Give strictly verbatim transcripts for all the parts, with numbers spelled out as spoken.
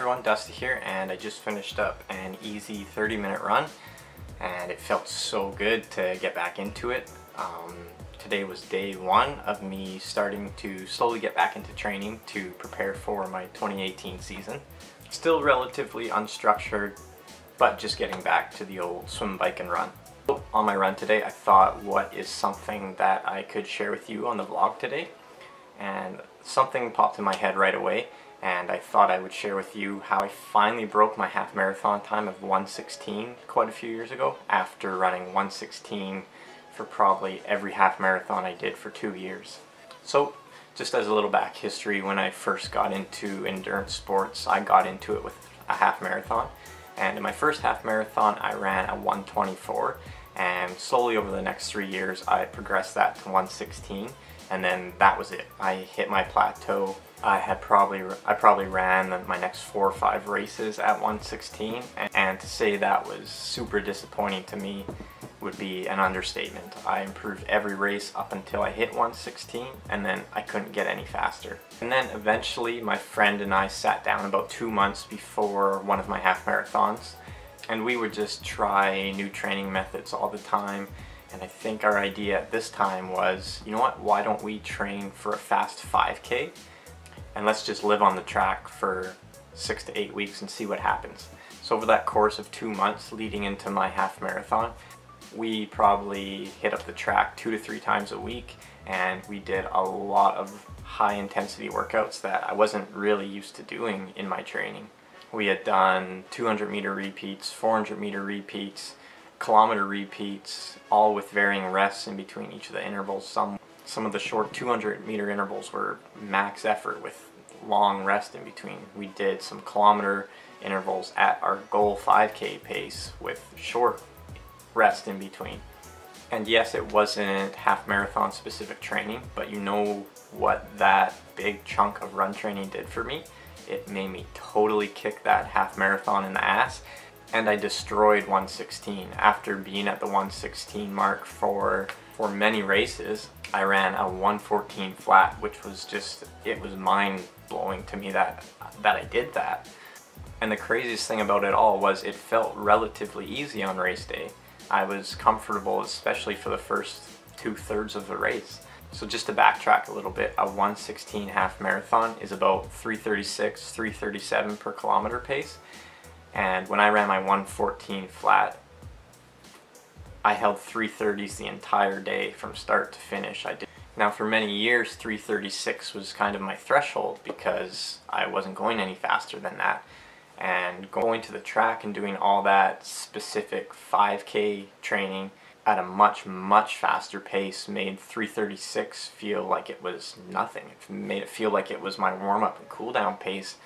everyone, Dusty here, and I just finished up an easy thirty minute run, and it felt so good to get back into it. Um, today was day one of me starting to slowly get back into training to prepare for my twenty eighteen season. Still relatively unstructured, but just getting back to the old swim, bike, and run. On my run today, I thought, what is something that I could share with you on the vlog today? And something popped in my head right away, and I thought I would share with you how I finally broke my half marathon time of one sixteen quite a few years ago, after running one sixteen for probably every half marathon I did for two years. So just as a little back history, when I first got into endurance sports, I got into it with a half marathon, and in my first half marathon I ran a one twenty-four, and slowly over the next three years I progressed that to one sixteen, and then that was it. I hit my plateau. I had probably, I probably ran my next four or five races at one sixteen, and, and to say that was super disappointing to me would be an understatement. I improved every race up until I hit one sixteen, and then I couldn't get any faster. And then eventually my friend and I sat down about two months before one of my half marathons, and we would just try new training methods all the time. And I think our idea at this time was, you know what, why don't we train for a fast five K? And let's just live on the track for six to eight weeks and see what happens. So over that course of two months leading into my half marathon, we probably hit up the track two to three times a week, and we did a lot of high intensity workouts that I wasn't really used to doing in my training. We had done two hundred meter repeats, four hundred meter repeats, kilometer repeats, all with varying rests in between each of the intervals. Some Some of the short two hundred meter intervals were max effort with long rest in between. We did some kilometer intervals at our goal five K pace with short rest in between. And yes, it wasn't half marathon specific training, but you know what that big chunk of run training did for me? It made me totally kick that half marathon in the ass, and I destroyed one sixteen. After being at the one sixteen mark for for many races, I ran a one fourteen flat, which was just, it was mind-blowing to me that that I did that. And the craziest thing about it all was it felt relatively easy on race day. I was comfortable, especially for the first two-thirds of the race. So just to backtrack a little bit, a one sixteen half marathon is about three thirty-six, three thirty-seven per kilometer pace. And when I ran my one fourteen flat, I held three thirties the entire day from start to finish. I did. Now for many years, three thirty-six was kind of my threshold because I wasn't going any faster than that. And going to the track and doing all that specific five K training at a much, much faster pace made three thirty-six feel like it was nothing. It made it feel like it was my warm-up and cool-down pace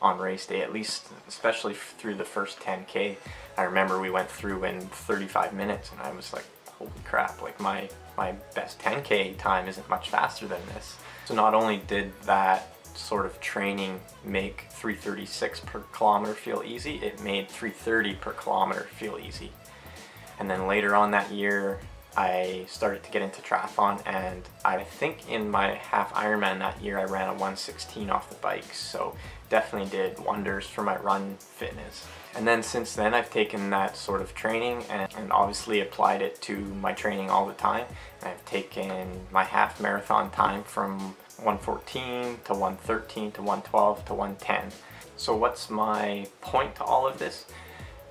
on race day, at least, especially through the first ten K. I remember we went through in thirty-five minutes, and I was like, holy crap, like my my best ten K time isn't much faster than this. So not only did that sort of training make three thirty-six per kilometer feel easy, it made three thirty per kilometer feel easy. And then later on that year, I started to get into triathlon, and I think in my half Ironman that year I ran a one sixteen off the bike, so definitely did wonders for my run fitness. And then since then I've taken that sort of training and, and obviously applied it to my training all the time. And I've taken my half marathon time from one fourteen to one thirteen to one twelve to one ten. So what's my point to all of this?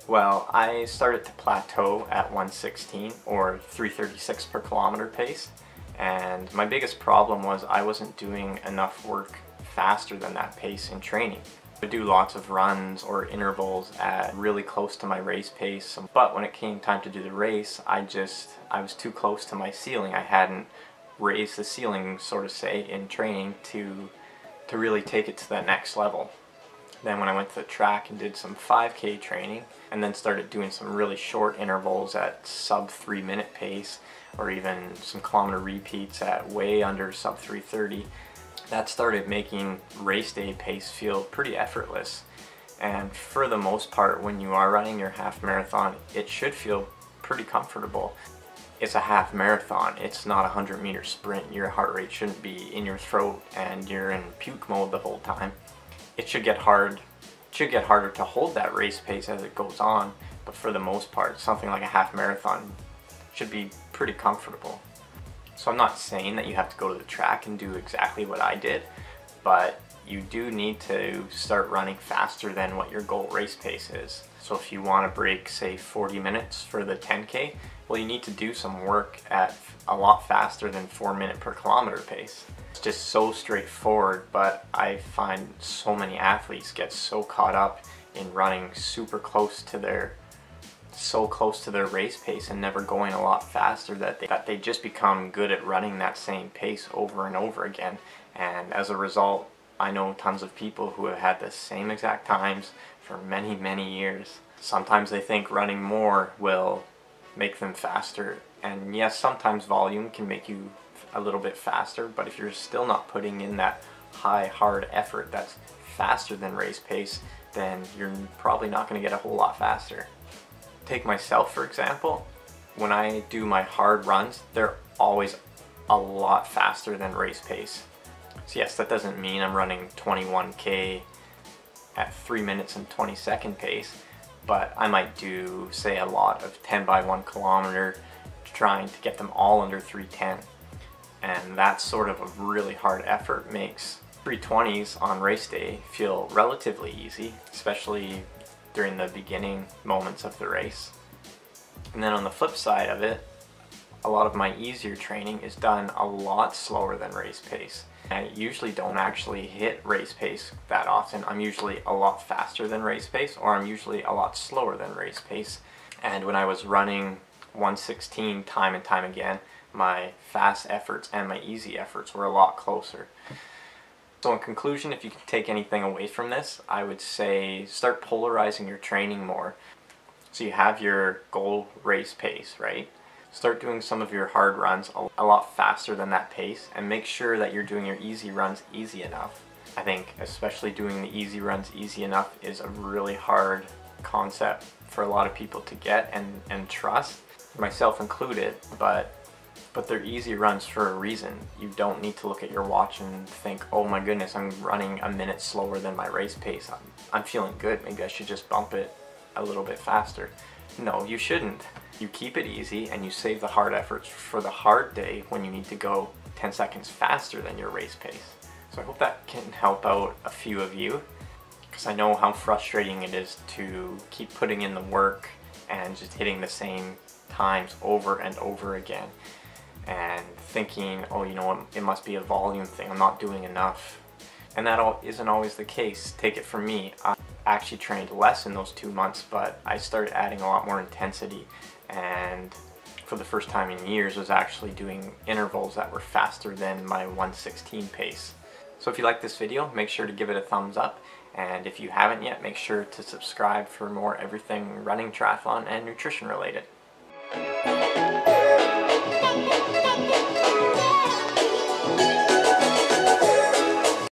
Well, I started to plateau at one sixteen or three thirty-six per kilometer pace, and my biggest problem was I wasn't doing enough work faster than that pace in training. I would do lots of runs or intervals at really close to my race pace, but when it came time to do the race, I just, I was too close to my ceiling. I hadn't raised the ceiling, so to say, in training to, to really take it to the next level. Then when I went to the track and did some five K training, and then started doing some really short intervals at sub three minute pace, or even some kilometer repeats at way under sub three thirty, that started making race day pace feel pretty effortless. And for the most part, when you are running your half marathon, it should feel pretty comfortable. It's a half marathon, it's not a one hundred meter sprint. Your heart rate shouldn't be in your throat and you're in puke mode the whole time. It should get hard should get harder to hold that race pace as it goes on, but for the most part, something like a half marathon should be pretty comfortable. So I'm not saying that you have to go to the track and do exactly what I did, but you do need to start running faster than what your goal race pace is. So if you want to break, say, forty minutes for the ten K, well, you need to do some work at a lot faster than four minute per kilometer pace. It's just so straightforward, but I find so many athletes get so caught up in running super close to their so close to their race pace and never going a lot faster that they, that they just become good at running that same pace over and over again. And as a result, I know tons of people who have had the same exact times for many, many years. Sometimes they think running more will make them faster. And yes, sometimes volume can make you a little bit faster, but if you're still not putting in that high, hard effort that's faster than race pace, then you're probably not going to get a whole lot faster. Take myself, for example. When I do my hard runs, they're always a lot faster than race pace. So yes, that doesn't mean I'm running twenty-one K at three minutes and twenty second pace, but I might do, say, a lot of ten by one kilometer, trying to get them all under three ten. And that sort of a really hard effort makes three twenties on race day feel relatively easy, especially during the beginning moments of the race. And then on the flip side of it, a lot of my easier training is done a lot slower than race pace. I usually don't actually hit race pace that often. I'm usually a lot faster than race pace, or I'm usually a lot slower than race pace. And when I was running one sixteen time and time again, my fast efforts and my easy efforts were a lot closer. So in conclusion, if you can take anything away from this, I would say start polarizing your training more. So you have your goal race pace, right? Start doing some of your hard runs a lot faster than that pace, and make sure that you're doing your easy runs easy enough. I think especially doing the easy runs easy enough is a really hard concept for a lot of people to get and, and trust, myself included, but but they're easy runs for a reason. You don't need to look at your watch and think, oh my goodness, I'm running a minute slower than my race pace. I'm, I'm feeling good, maybe I should just bump it a little bit faster. No, you shouldn't. You keep it easy and you save the hard efforts for the hard day when you need to go ten seconds faster than your race pace. So I hope that can help out a few of you, because I know how frustrating it is to keep putting in the work and just hitting the same times over and over again and thinking, oh, you know what, it must be a volume thing, I'm not doing enough. And that all isn't always the case. Take it from me. I actually trained less in those two months, but I started adding a lot more intensity, and for the first time in years was actually doing intervals that were faster than my one sixteen pace. So if you like this video, make sure to give it a thumbs up, and if you haven't yet, make sure to subscribe for more everything running, triathlon, and nutrition related.